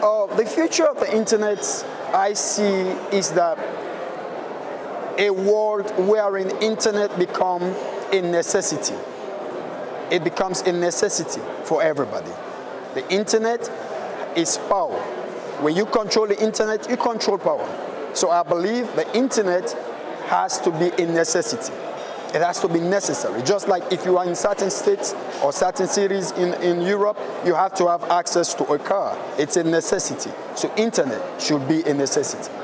The future of the internet I see is that a world wherein internet becomes a necessity. It becomes a necessity for everybody. The internet is power. When you control the internet, you control power. So I believe the internet has to be a necessity. It has to be necessary. Just like if you are in certain states or certain cities in Europe, you have to have access to a car. It's a necessity. So internet should be a necessity.